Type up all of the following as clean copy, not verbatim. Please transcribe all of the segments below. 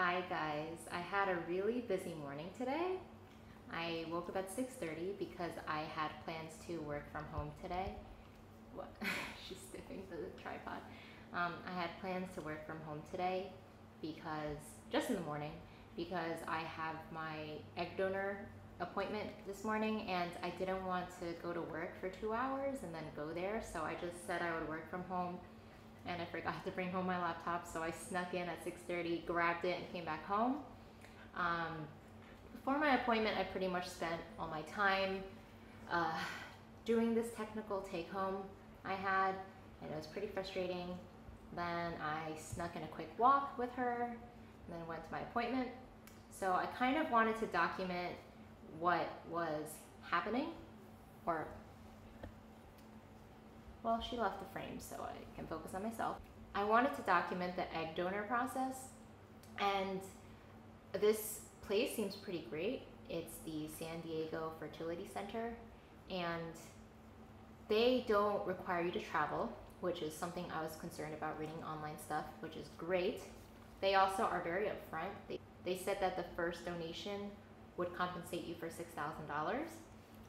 Hi guys, I had a really busy morning today. I woke up at 6:30 because I had plans to work from home today. What? She's sniffing for the tripod. I had plans to work from home today because, just in the morning, because I have my egg donor appointment this morning and I didn't want to go to work for 2 hours and then go there, so I just said I would work from home and I forgot to bring home my laptop, so I snuck in at 6:30, grabbed it, and came back home. Before my appointment, I pretty much spent all my time doing this technical take-home I had, and it was pretty frustrating. Then I snuck in a quick walk with her, and then went to my appointment. So I kind of wanted to document what was happening, or, well, she left the frame so I can focus on myself. I wanted to document the egg donor process, and this place seems pretty great. It's the San Diego Fertility Center, and they don't require you to travel, which is something I was concerned about reading online stuff, which is great. They also are very upfront. They said that the first donation would compensate you for $6,000,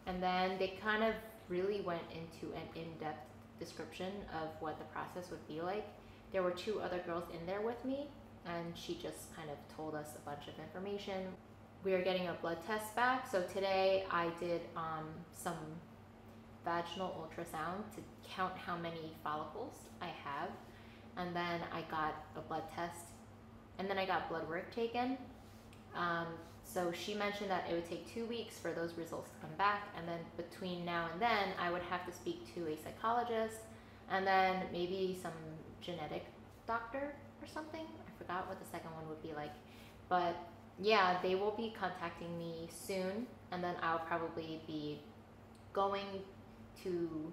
and then they kind of really went into an in-depth description of what the process would be like. There were two other girls in there with me, and she just kind of told us a bunch of information. We are getting a blood test back, so today I did some vaginal ultrasound to count how many follicles I have, and then I got a blood test, and then I got blood work taken. So she mentioned that it would take 2 weeks for those results to come back, and then between now and then I would have to speak to a psychologist and then maybe some genetic doctor or something. I forgot what the second one would be like, but yeah, they will be contacting me soon, and then I'll probably be going to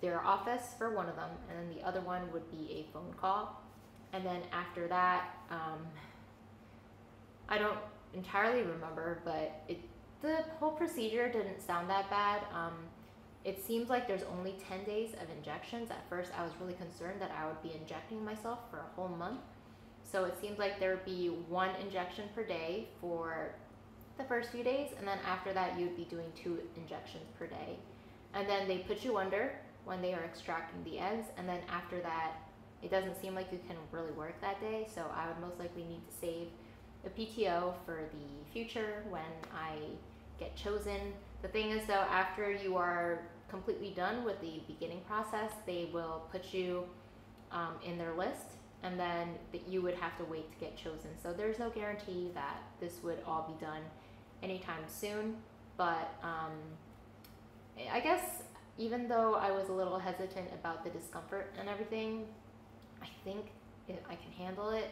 their office for one of them, and then the other one would be a phone call, and then after that, I don't entirely remember, but the whole procedure didn't sound that bad. It seems like there's only 10 days of injections. At first I was really concerned that I would be injecting myself for a whole month, so it seems like there would be one injection per day for the first few days, and then after that you'd be doing 2 injections per day, and then they put you under when they are extracting the eggs, and then after that it doesn't seem like you can really work that day, so I would most likely need to save a PTO for the future when I get chosen. The thing is though, after you are completely done with the beginning process, they will put you in their list, and then you would have to wait to get chosen. So there's no guarantee that this would all be done anytime soon, but I guess even though I was a little hesitant about the discomfort and everything, I think I can handle it.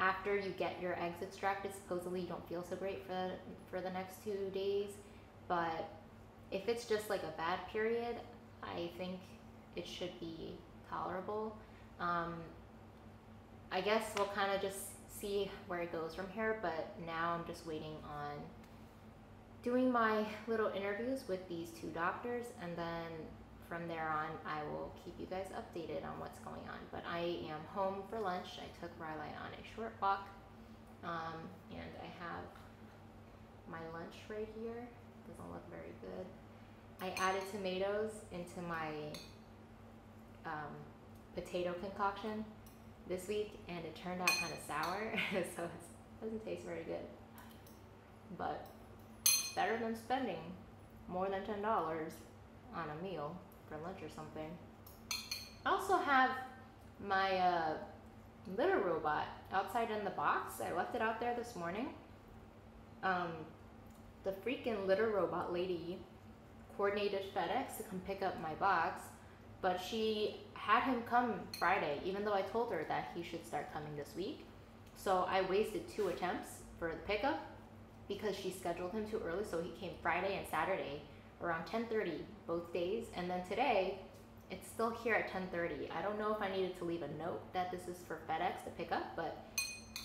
After you get your eggs extracted, supposedly you don't feel so great for the next 2 days, but if it's just like a bad period, I think it should be tolerable. I guess we'll kind of just see where it goes from here, but now I'm just waiting on doing my little interviews with these 2 doctors, and then from there on, I will keep you guys updated on what's going on. But I am home for lunch. I took Riley on a short walk, and I have my lunch right here. Doesn't look very good. I added tomatoes into my potato concoction this week, and it turned out kind of sour, so it doesn't taste very good. But better than spending more than $10 on a meal for lunch or something. I also have my litter robot outside in the box. I left it out there this morning. The freaking litter robot lady coordinated FedEx to come pick up my box, but she had him come Friday, even though I told her that he should start coming this week. So I wasted 2 attempts for the pickup because she scheduled him too early, so he came Friday and Saturday around 10:30 both days, and then today it's still here at 10:30. I don't know if I needed to leave a note that this is for FedEx to pick up, but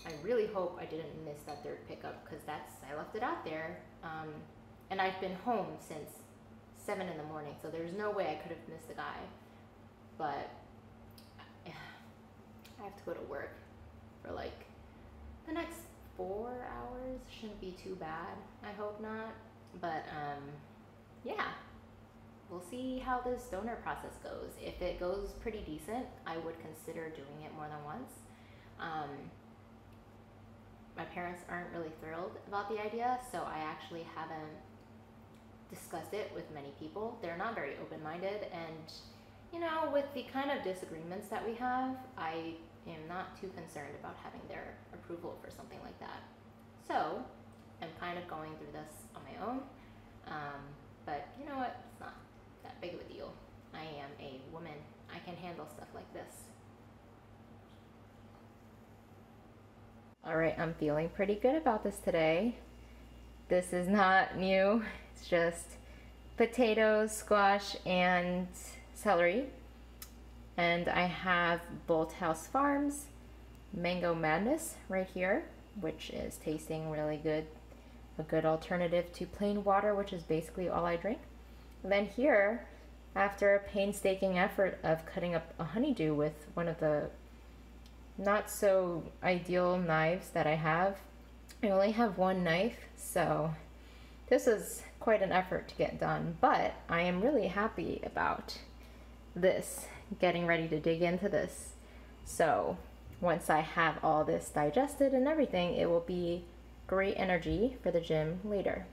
I really hope I didn't miss that 3rd pickup, because I left it out there, and I've been home since 7 in the morning, so there's no way I could have missed the guy. But I have to go to work for like problems shouldn't be too bad. I hope not. But yeah, we'll see how this donor process goes. If it goes pretty decent, I would consider doing it more than once. My parents aren't really thrilled about the idea, so I actually haven't discussed it with many people. They're not very open-minded, and you know, with the kind of disagreements that we have, I am not too concerned about having their approval for something like that. So I'm kind of going through this on my own, but you know what, it's not that big of a deal. I am a woman. I can handle stuff like this. All right, I'm feeling pretty good about this today. This is not new. It's just potatoes, squash, and celery. And I have Bolthouse Farms Mango Madness right here, which is tasting really good. A good alternative to plain water, which is basically all I drink. And then here, after a painstaking effort of cutting up a honeydew with one of the not so ideal knives that I have, I only have one knife, so this is quite an effort to get done, but I am really happy about this, getting ready to dig into this. So once I have all this digested and everything, it will be great energy for the gym later.